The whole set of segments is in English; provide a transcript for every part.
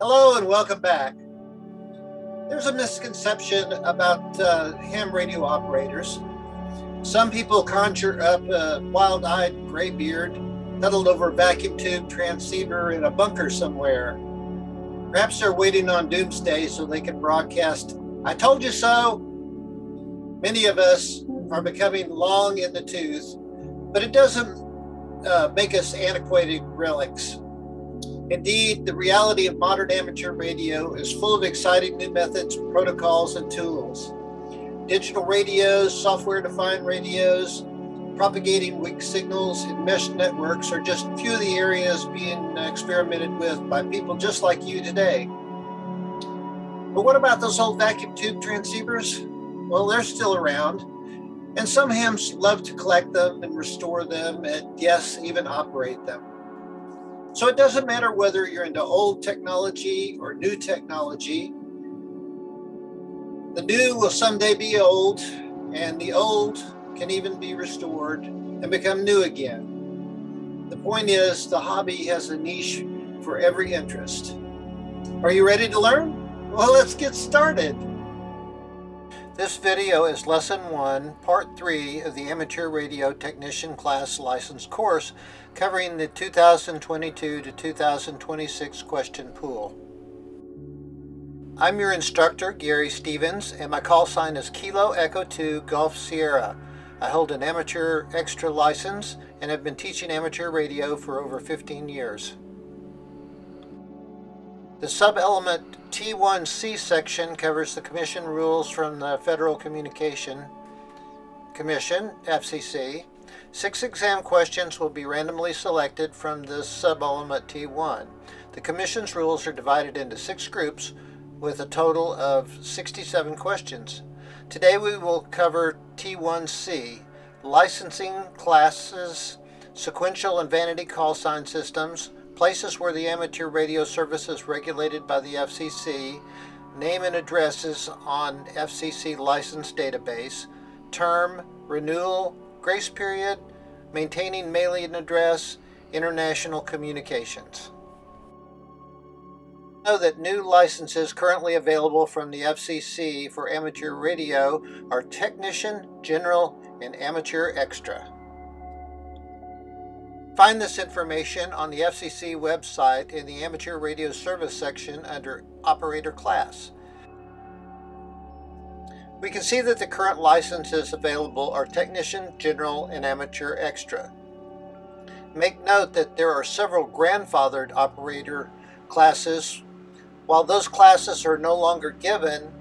Hello and welcome back. There's a misconception about ham radio operators. Some people conjure up a wild-eyed graybeard huddled over a vacuum tube transceiver in a bunker somewhere. Perhaps they're waiting on doomsday so they can broadcast, "I told you so." Many of us are becoming long in the tooth, but it doesn't make us antiquated relics. Indeed, the reality of modern amateur radio is full of exciting new methods, protocols, and tools. Digital radios, software-defined radios, propagating weak signals, and mesh networks are just a few of the areas being experimented with by people just like you today. But what about those old vacuum tube transceivers? Well, they're still around, and some hams love to collect them and restore them, and yes, even operate them. So it doesn't matter whether you're into old technology or new technology. The new will someday be old, and the old can even be restored and become new again. The point is, the hobby has a niche for every interest. Are you ready to learn? Well, let's get started. This video is Lesson 1, Part 3 of the Amateur Radio Technician Class License Course, covering the 2022 to 2026 question pool. I'm your instructor, Gary Stevens, and my call sign is Kilo Echo 2 Golf Sierra. I hold an amateur extra license and have been teaching amateur radio for over 15 years. The sub-element T1C section covers the Commission rules from the Federal Communication Commission, FCC. 6 exam questions will be randomly selected from this sub-element T1. The Commission's rules are divided into 6 groups with a total of 67 questions. Today we will cover T1C, licensing classes, sequential and vanity call sign systems, places where the amateur radio service is regulated by the FCC, name and addresses on FCC license database, term, renewal, grace period, maintaining mailing address, international communications. Know that new licenses currently available from the FCC for amateur radio are Technician, General, and Amateur Extra. Find this information on the FCC website in the Amateur Radio Service section under Operator Class. We can see that the current licenses available are Technician, General, and Amateur Extra. Make note that there are several grandfathered operator classes. While those classes are no longer given,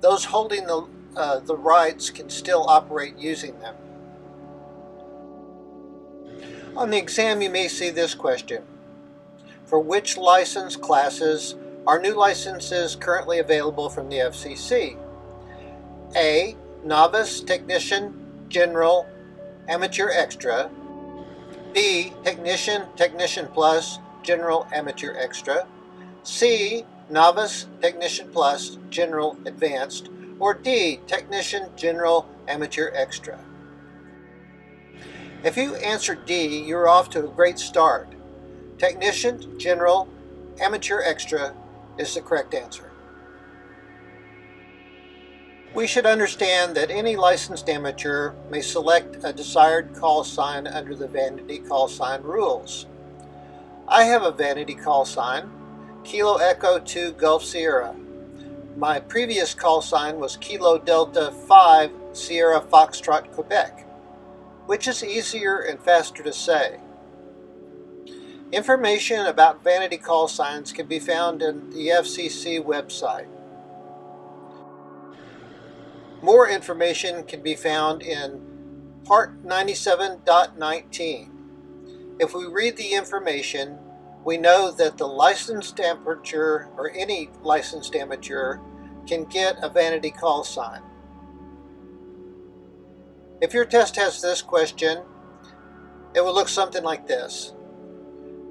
those holding the rights can still operate using them. On the exam, you may see this question. For which license classes are new licenses currently available from the FCC? A. Novice, Technician, General, Amateur Extra. B. Technician, Technician Plus, General, Amateur Extra. C. Novice, Technician Plus, General, Advanced. Or D. Technician, General, Amateur Extra. If you answer D, you're off to a great start. Technician, General, Amateur Extra is the correct answer. We should understand that any licensed amateur may select a desired call sign under the vanity call sign rules. I have a vanity call sign, Kilo Echo 2 Golf Sierra. My previous call sign was Kilo Delta 5 Sierra Foxtrot Quebec, which is easier and faster to say. Information about vanity call signs can be found in the FCC website. More information can be found in Part 97.19. If we read the information, we know that the licensed amateur, or any licensed amateur, can get a vanity call sign. If your test has this question, it will look something like this.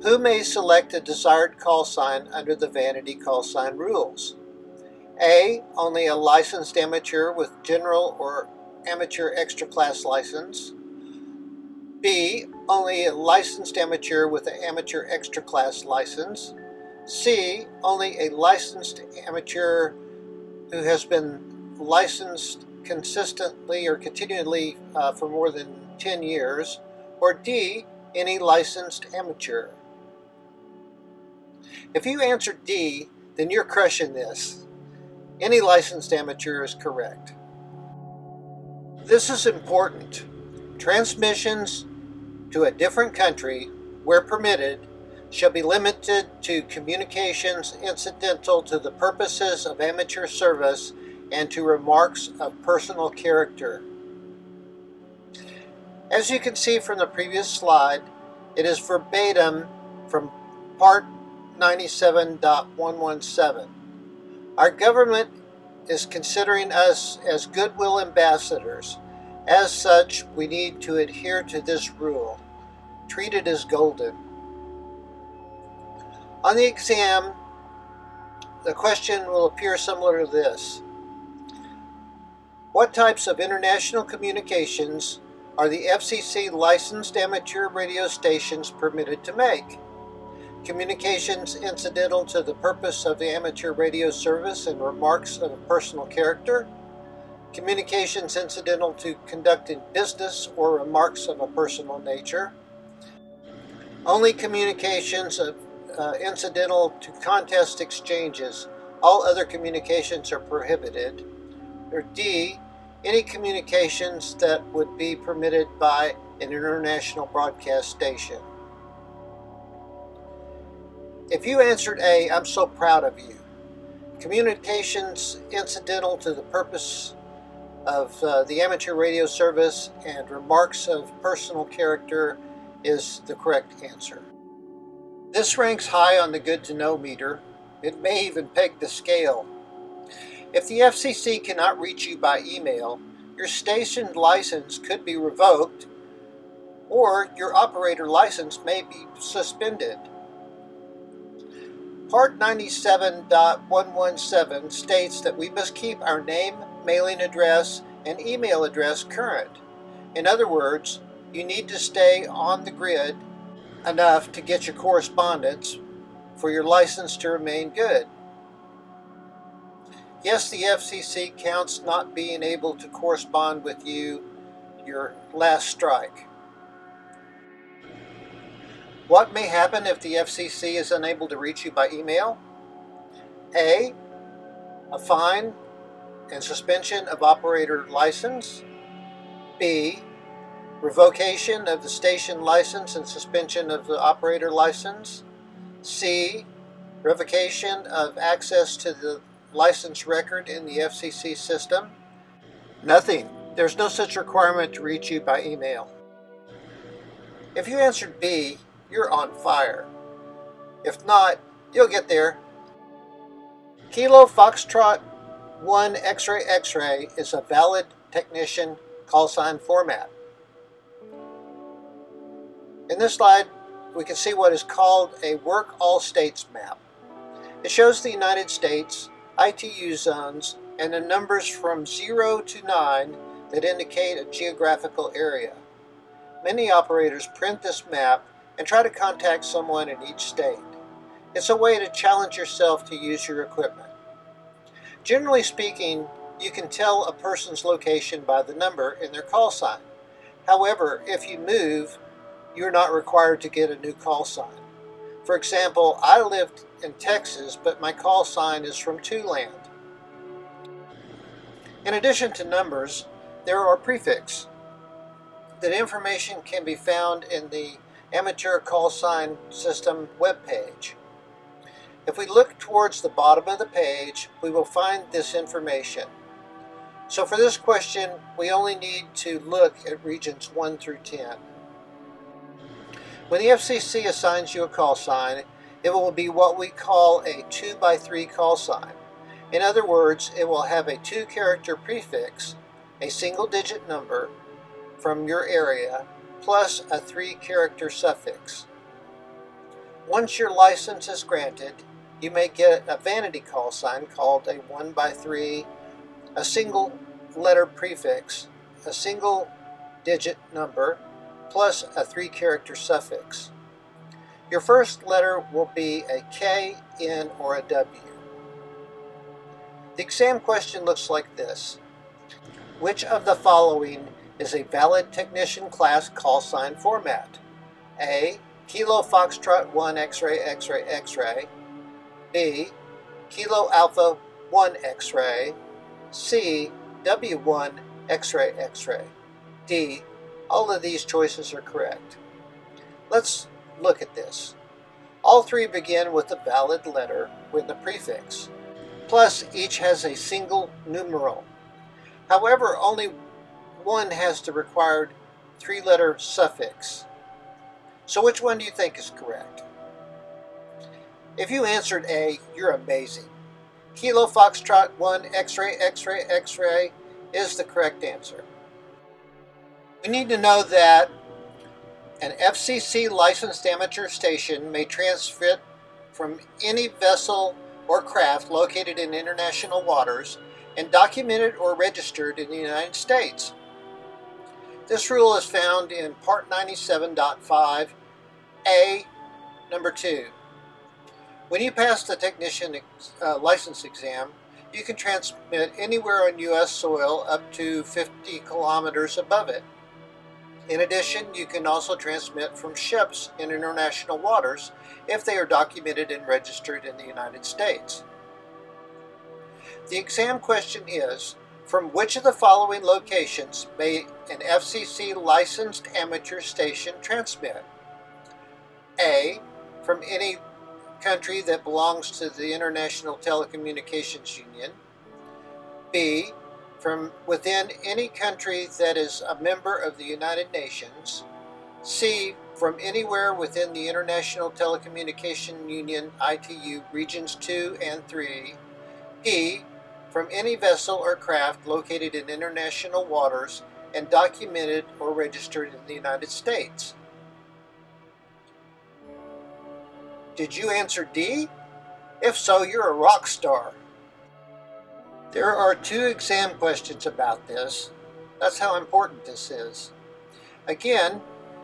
Who may select a desired call sign under the vanity call sign rules? A. Only a licensed amateur with general or amateur extra class license. B. Only a licensed amateur with an amateur extra class license. C, only a licensed amateur who has been licensed consistently or continually for more than 10 years, or D, any licensed amateur. If you answered D, then you're crushing this. Any licensed amateur is correct. This is important. Transmissions to a different country, where permitted, shall be limited to communications incidental to the purposes of amateur service and to remarks of personal character. As you can see from the previous slide, it is verbatim from Part 97.117. Our government is considering us as goodwill ambassadors. As such, we need to adhere to this rule. Treat it as golden. On the exam, the question will appear similar to this. What types of international communications are the FCC licensed amateur radio stations permitted to make? Communications incidental to the purpose of the amateur radio service and remarks of a personal character? Communications incidental to conducting business or remarks of a personal nature? Only communications incidental to contest exchanges. All other communications are prohibited. Or D, any communications that would be permitted by an international broadcast station. If you answered A, I'm so proud of you. Communications incidental to the purpose of the amateur radio service and remarks of personal character is the correct answer. This ranks high on the good to know meter. It may even peg the scale. If the FCC cannot reach you by email, your station license could be revoked or your operator license may be suspended. Part 97.117 states that we must keep our name, mailing address, and email address current. In other words, you need to stay on the grid enough to get your correspondence for your license to remain good. Yes, the FCC counts not being able to correspond with you, your last strike. What may happen if the FCC is unable to reach you by email? A, a fine and suspension of operator license. B, revocation of the station license and suspension of the operator license. C, revocation of access to the license record in the FCC system. Nothing. There's no such requirement to reach you by email. If you answered B, you're on fire. If not, you'll get there. Kilo Foxtrot 1 X-ray X-ray is a valid technician call sign format. In this slide, we can see what is called a Work All States map. It shows the United States ITU zones and the numbers from 0 to 9 that indicate a geographical area. Many operators print this map and try to contact someone in each state. It's a way to challenge yourself to use your equipment. Generally speaking, you can tell a person's location by the number in their call sign. However, if you move, you're not required to get a new call sign. For example, I lived in Texas, but my call sign is from Tulane. In addition to numbers, there are prefixes. That information can be found in the Amateur Call Sign System webpage. If we look towards the bottom of the page, we will find this information. So for this question, we only need to look at regions 1 through 10. When the FCC assigns you a call sign, it will be what we call a 2x3 call sign. In other words, it will have a 2-character prefix, a single-digit number from your area, plus a 3-character suffix. Once your license is granted, you may get a vanity call sign called a 1x3, a single-letter prefix, a single-digit number, plus a 3-character suffix. Your first letter will be a K, N, or a W. The exam question looks like this. Which of the following is a valid technician class call sign format? A. Kilo Foxtrot 1 X-ray X-ray X-ray. B. Kilo Alpha 1 X-ray. C. W1 X-ray X-ray. D. All of these choices are correct. Let's look at this. All three begin with a valid letter with a prefix. Plus, each has a single numeral. However, only one has the required three-letter suffix. So which one do you think is correct? If you answered A, you're amazing. Kilo Foxtrot 1 X-ray X-ray X-ray is the correct answer. We need to know that an FCC licensed amateur station may transmit from any vessel or craft located in international waters and documented or registered in the United States. This rule is found in Part 97.5A, number 2. When you pass the technician license exam, you can transmit anywhere on U.S. soil up to 50 kilometers above it. In addition, you can also transmit from ships in international waters if they are documented and registered in the United States. The exam question is, from which of the following locations may an FCC licensed amateur station transmit? A. From any country that belongs to the International Telecommunications Union. B. From within any country that is a member of the United Nations. C. From anywhere within the International Telecommunication Union, ITU, Regions 2 and 3. D. From any vessel or craft located in international waters and documented or registered in the United States. Did you answer D? If so, you're a rock star. There are two exam questions about this. That's how important this is. Again,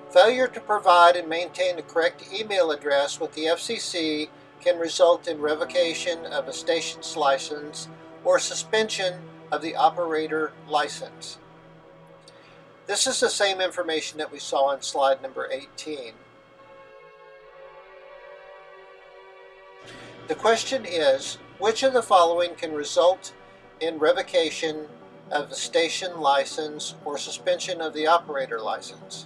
failure to provide and maintain the correct email address with the FCC can result in revocation of a station's license or suspension of the operator license. This is the same information that we saw in slide number 18. The question is, which of the following can result in revocation of the station license or suspension of the operator license?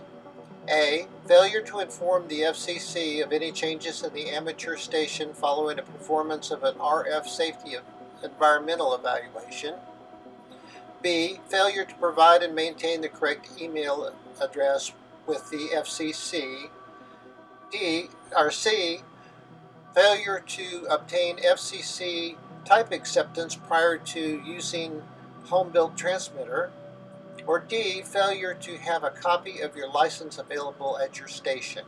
A. Failure to inform the FCC of any changes in the amateur station following a performance of an RF safety environmental evaluation. B. Failure to provide and maintain the correct email address with the FCC. C. Failure to obtain FCC type acceptance prior to using home-built transmitter, or D, failure to have a copy of your license available at your station.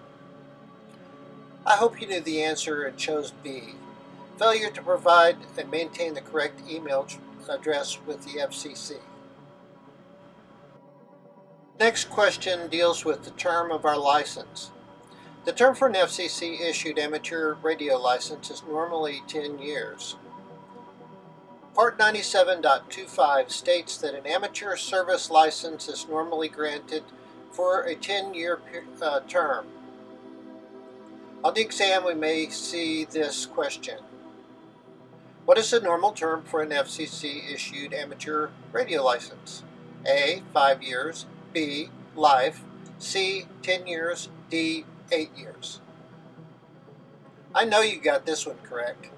I hope you knew the answer and chose B, failure to provide and maintain the correct email address with the FCC. Next question deals with the term of our license. The term for an FCC-issued amateur radio license is normally 10 years. Part 97.25 states that an amateur service license is normally granted for a 10-year term. On the exam, we may see this question. What is the normal term for an FCC-issued amateur radio license? A. 5 years. B. Life. C. 10 years. D. 8 years. I know you got this one correct.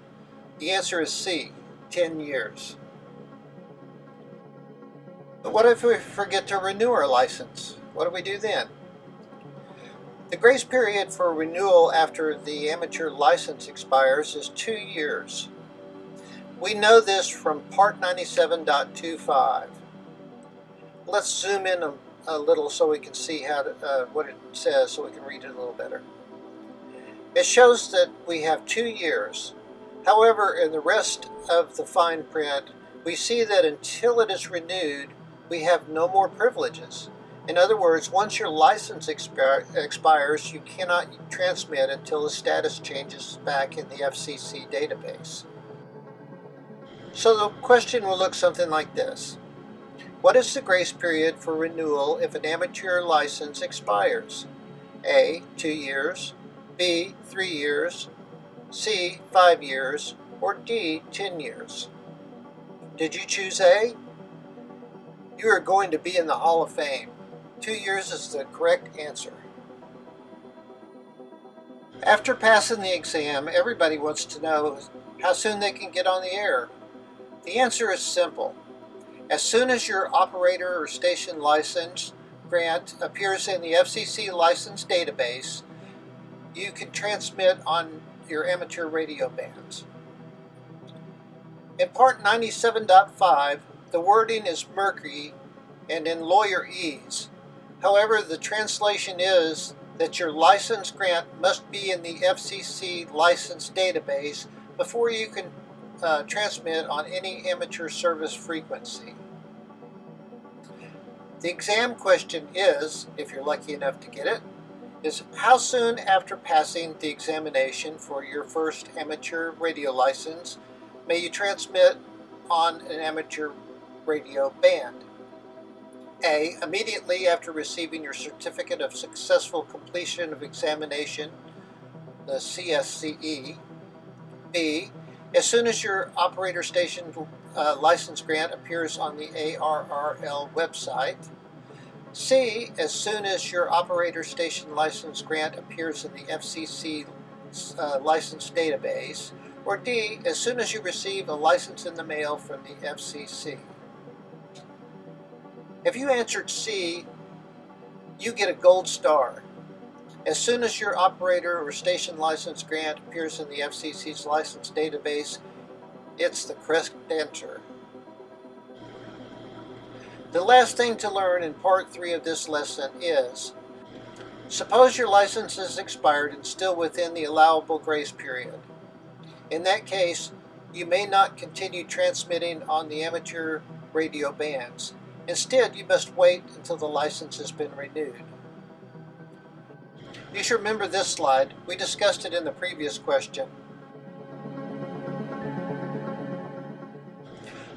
The answer is C. 10 years. But what if we forget to renew our license? What do we do then? The grace period for renewal after the amateur license expires is 2 years. We know this from Part 97.25. Let's zoom in a little so we can see how to, what it says so we can read it a little better. It shows that we have 2 years. However, in the rest of the fine print, we see that until it is renewed, we have no more privileges. In other words, once your license expires, you cannot transmit until the status changes back in the FCC database. So the question will look something like this. What is the grace period for renewal if an amateur license expires? A. 2 years, B. 3 years, C. 5 years, or D. 10 years. Did you choose A? You are going to be in the Hall of Fame. 2 years is the correct answer. After passing the exam, everybody wants to know how soon they can get on the air. The answer is simple. As soon as your operator or station license grant appears in the FCC license database, you can transmit on your amateur radio bands. In Part 97.5, the wording is murky and in lawyer-ese. However, the translation is that your license grant must be in the FCC license database before you can transmit on any amateur service frequency. The exam question is, if you're lucky enough to get it, is how soon after passing the examination for your first amateur radio license may you transmit on an amateur radio band? A. Immediately after receiving your Certificate of Successful Completion of Examination, the CSCE. B. As soon as your operator station license grant appears on the ARRL website. C. As soon as your operator station license grant appears in the FCC license database. Or D. As soon as you receive a license in the mail from the FCC. If you answered C, you get a gold star. As soon as your operator or station license grant appears in the FCC's license database, it's the correct answer. The last thing to learn in Part 3 of this lesson is, suppose your license is expired and still within the allowable grace period. In that case, you may not continue transmitting on the amateur radio bands. Instead, you must wait until the license has been renewed. You should remember this slide. We discussed it in the previous question.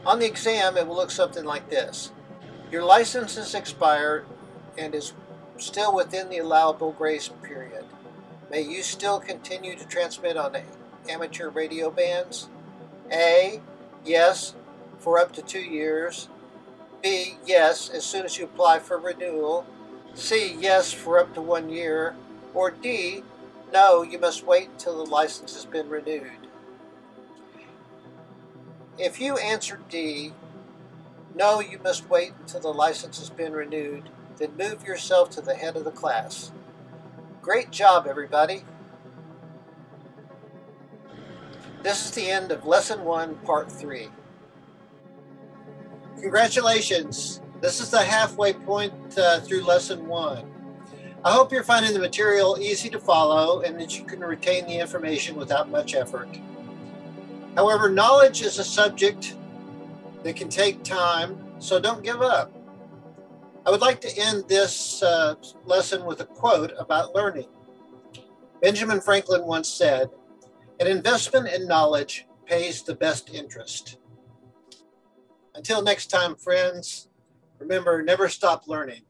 On the exam, it will look something like this. Your license is expired and is still within the allowable grace period. May you still continue to transmit on amateur radio bands? A. Yes, for up to 2 years. B. Yes, as soon as you apply for renewal. C. Yes, for up to 1 year. Or D. No, you must wait until the license has been renewed. If you answer D, no, you must wait until the license has been renewed, then move yourself to the head of the class. Great job, everybody. This is the end of Lesson 1, Part 3. Congratulations! This is the halfway point through Lesson 1. I hope you're finding the material easy to follow and that you can retain the information without much effort. However, knowledge is a subject that can take time, so don't give up. I would like to end this lesson with a quote about learning. Benjamin Franklin once said, "An investment in knowledge pays the best interest." Until next time, friends, remember, never stop learning.